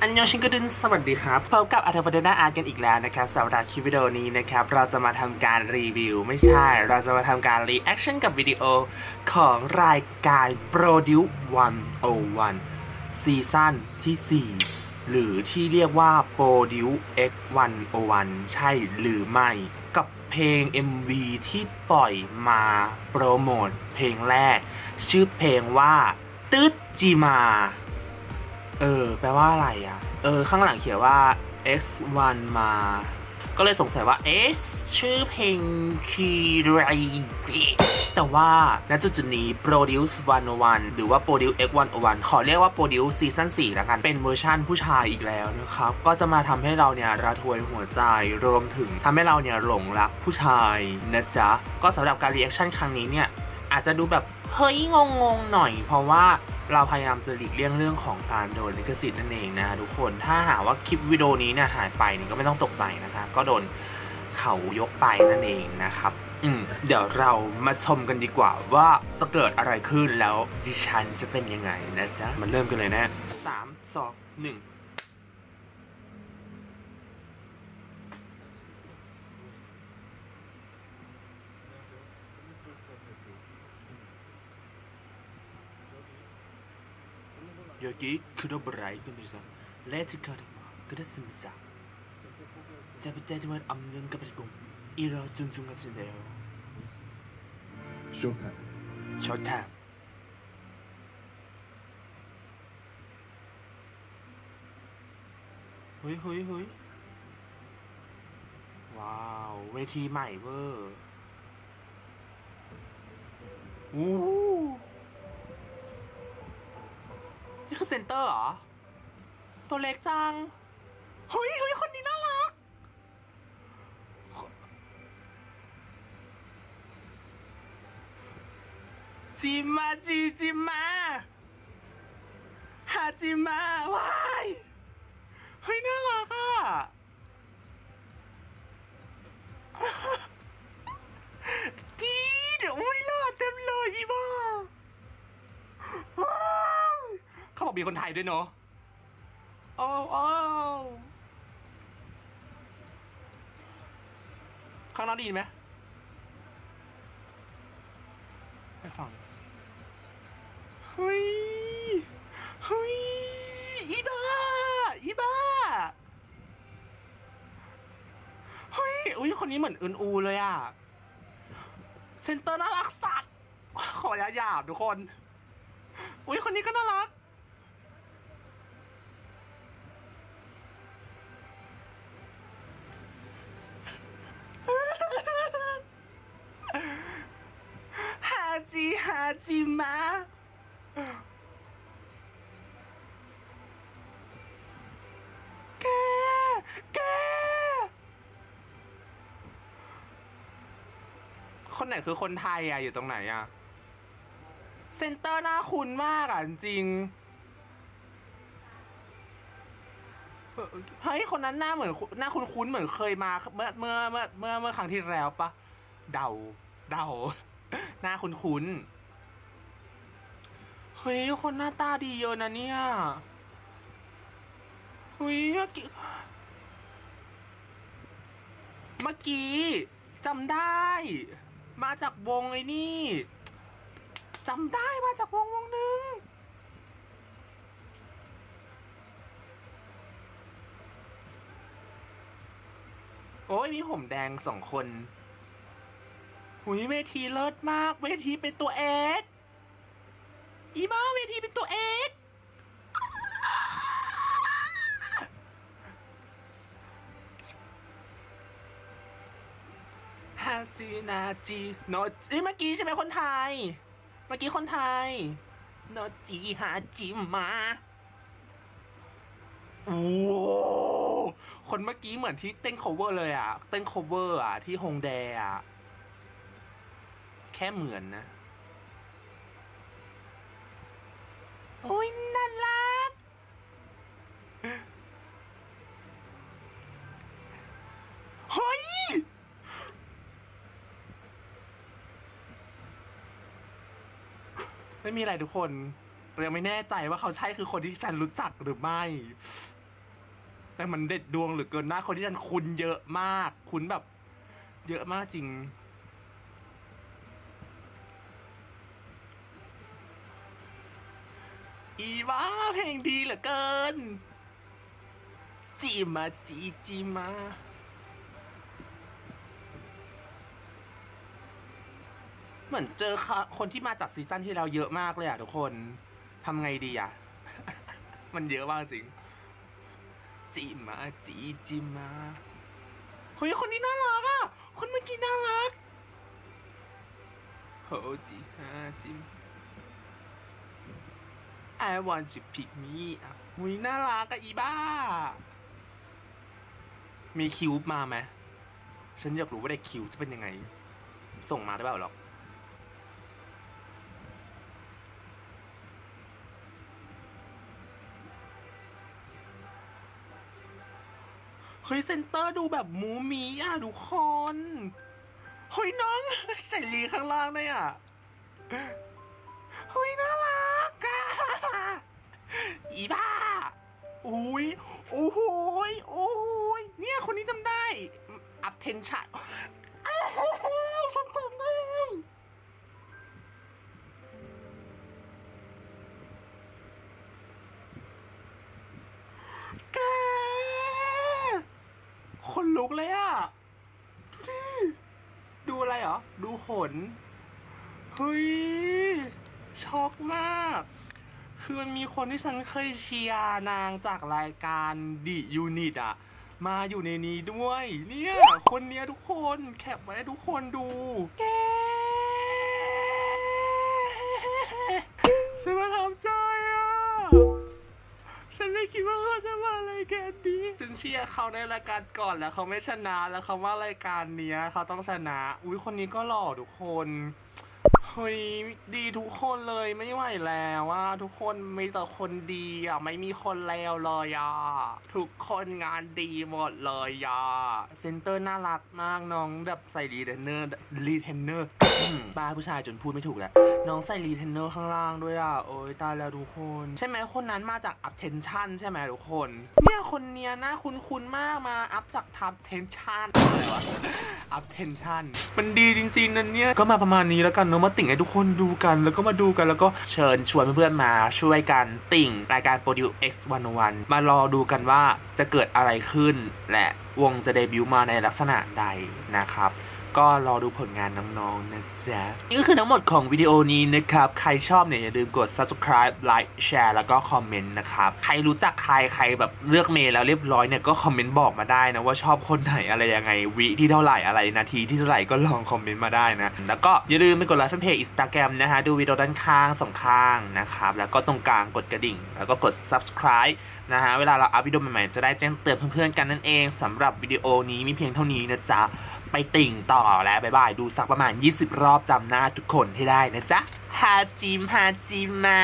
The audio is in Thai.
อันยองชิงกุดินสวัสดีครับพบกับอาร์เทอร์พันธ์อาร์กันอีกแล้วนะครับสำหรับคลิปวิดีโอนี้นะครับเราจะมาทำการรีวิวไม่ใช่เราจะมาทำการรีแอคชั่นกับวิดีโอของรายการ Produce101 ซีซั่นที่ 4 หรือที่เรียกว่า Produce X 101 ใช่หรือไม่กับเพลง MV ที่ปล่อยมาโปรโมทเพลงแรกชื่อเพลงว่าตึ๊ดจีมาแปลว่าอะไรอ่ะข้างหลังเขียนว่า X1 มาก็เลยสงสัยว่าเอ๊ะชื่อเพลงคืออะไรแต่ว่าณจุดนี้ Produce101 หรือว่า Produce X 101 ขอเรียกว่า Produce ซีซั่น 4 แล้วกันเป็นเวอร์ชั่นผู้ชายอีกแล้วนะครับก็จะมาทำให้เราเนี่ยระทวยหัวใจรวมถึงทำให้เราเนี่ยหลงรักผู้ชายนะจ๊ะก็สำหรับการรีแอคชั่นครั้งนี้เนี่ยอาจจะดูแบบเฮ้ยงงหน่อยเพราะว่าเราพยายามจะหลีกเลี่ยงเรื่องของการโดนลิขสิทธิ์นั่นเองนะทุกคนถ้าหากว่าคลิปวิดีโอนี้เนี่ยหายไปเนี่ยก็ไม่ต้องตกใจนะคะก็โดนเขายกไปนั่นเองนะครับเดี๋ยวเรามาชมกันดีกว่าว่าจะเกิดอะไรขึ้นแล้วดิฉันจะเป็นยังไงนะจ๊ะมันเริ่มกันเลยนะ3 2 1여기그룹을알고있어레츠카르마그렇습니다잡을때지만없는가발공이러중중하시네요쇼타쇼타호이호이호이와우웨티마이버오นี่คือเซนเตอร์เหรอตัวเล็กจังเฮ้ยคนนี้น่ารักจิมมาหาจิมมาว้ายเฮ้ยน่ารักอ่ะกีดโอ้ยหล่อเต็มเลยอีบ้าเขาบอกมีคนไทยด้วยเนาะโอ้ข้างนอกได้ยินไหมไปฟังเฮ้ยอีบ้าเฮ้ยอุ้ยคนนี้เหมือนอึนอูเลยอ่ะเซนเตอร์น่ารักสัตว์ขอหยาบทุกคนอุ้ยคนนี้ก็น่ารักฮาจิมะแกคนไหนคือคนไทยอะอยู่ตรงไหนอะเซนเตอร์น่าคุ้นมากอะจริงเฮ้ยคนนั้นหน้าเหมือนหน้าคุ้นๆเหมือนเคยมาเมื่อครั้งที่แล้วปะเดาหน้าคุ้นๆเฮ้ยคนหน้าตาดีเยอะนะเนี่ยเฮ้ยเมื่อกี้จำได้มาจากวงไอ้นี่จำได้มาจากวงหนึ่งโอ้ยมีผมแดง2 คนหุยเวทีเลิศมากเวทีเป็นตัวเอกอีบ้าเวทีเป็นตัวเอกฮาจีนาจีโนจีเมื่อกี้ใช่ไหมคนไทยเมื่อกี้คนไทยโนจีฮาจิมาโอ้คนเมื่อกี้เหมือนที่เต้น cover เลยอ่ะเต้น cover อ่ะที่ฮงแดอ่ะแค่เหมือนนะโอ้ยน่ารักเฮ้ยไม่มีอะไรทุกคน ยังไม่แน่ใจว่าเขาใช่คือคนที่ฉันรู้จักหรือไม่แต่มันเด็ดดวงเหลือเกินหน้าคนที่ฉันคุ้นเยอะมากคุ้นแบบเยอะมากจริงอีว้าเพลงดีเหลือเกินจีมาจีจีมาเหมือนเจอคนที่มาจากซีซั่นที่เราเยอะมากเลยอ่ะทุกคนทำไงดีอ่ะ มันเยอะมากจริงจีมาจีจีมาเฮ้ยคนนี้น่ารักอ่ะคนเมื่อกี้น่ารักโหจีฮาจิม I want you pick me อ่ะหุยน่ารักอ่ะอีบ้ามีคิวมาไหมฉันอยากรู้ว่าได้คิวจะเป็นยังไงส่งมาได้เปล่าหรอกเฮ้ยเซนเตอร์ดูแบบมูมีอ่ะทุกคนเฮ้ยน้องใส่ลีข้างล่างเลยอ่ะเฮ้ยน่ารักอ่ะอีบ้าอุ้ยโอ้โหโอ้โหเนี่ยคนนี้จำได้อัพเทนชั่นโอ้โหฉันจำได้แกคนลุกเลยอ่ะดูดิดูอะไรเหรอดูขนเฮ้ยช็อกมากคือมันมีคนที่ฉันเคยเชียร์นางจากรายการดิยูนิตอ่ะมาอยู่ในนี้ด้วยเนี่ยคนเนี้ยทุกคนแคปไว้ทุกคนดูแกฉันมาทำใจอ่ะฉันไม่คิดว่าเขาจะมารายการนี้ฉันเชียร์เขาในรายการก่อนแล้วเขาไม่ชนะแล้วเขาว่ารายการเนี้ยเขาต้องชนะอุ้ยคนนี้ก็หล่อทุกคนเฮ้ยดีทุกคนเลยไม่ไหวแล้วว่าทุกคนมีแต่คนดีอ่ะไม่มีคนเลวเลยอ่ะทุกคนงานดีหมดเลยอ่ะเซนเตอร์น่ารักมากน้องแบบใส่รีเทนเนอร์ บ้าผู้ชายจนพูดไม่ถูกแหละน้องใส่รีเทนเนอร์ข้างล่างด้วยอ่ะโอ้ยตายแล้วทุกคนใช่ไหมคนนั้นมาจาก attention ใช่ไหมทุกคนเนี่ยคนเนี้ยน่าคุ้นๆมากมาอัพจาก attention อะไรวะ attention มันดีจริงๆนั่นเนี่ยก็มาประมาณนี้แล้วกันเนาะมาติ่งให้ทุกคนดูกันแล้วก็มาดูกันแล้วก็เชิญชวนเพื่อนๆมาช่วยกันติ่งรายการ Produce X 101 มารอดูกันว่าจะเกิดอะไรขึ้นและวงจะเดบิวต์มาในลักษณะใดนะครับก็รอดูผลงานน้องๆนะจ๊ะนี่ก็คือทั้งหมดของวิดีโอนี้นะครับใครชอบเนี่ยอย่าลืมกด subscribe like share แล้วก็คอมเมนต์นะครับใครรู้จักใครแบบเลือกเมย์แล้วเรียบร้อยเนี่ยก็คอมเมนต์บอกมาได้นะว่าชอบคนไหนอะไรยังไงวิที่เท่าไหร่อะไรนาทีที่เท่าไหร่ก็ลองคอมเมนต์มาได้นะแล้วก็อย่าลืมไปกดไลค์เพจ Instagram นะฮะดูวิดีโอด้านข้างสองข้างนะครับแล้วก็ตรงกลางกดกระดิ่งแล้วก็กด subscribeนะฮะเวลาเราอัพวิดีโอใหม่ๆจะได้แจ้งเตือนเพื่อนๆกันนั่นเองสำหรับวิดีโอนี้มีเพียงเท่านี้นะจ๊ะไปติ่งต่อแล้วบ๊ายบายดูสักประมาณ20รอบจำหน้าทุกคนให้ได้นะจ๊ะฮาจิมฮาจิมะ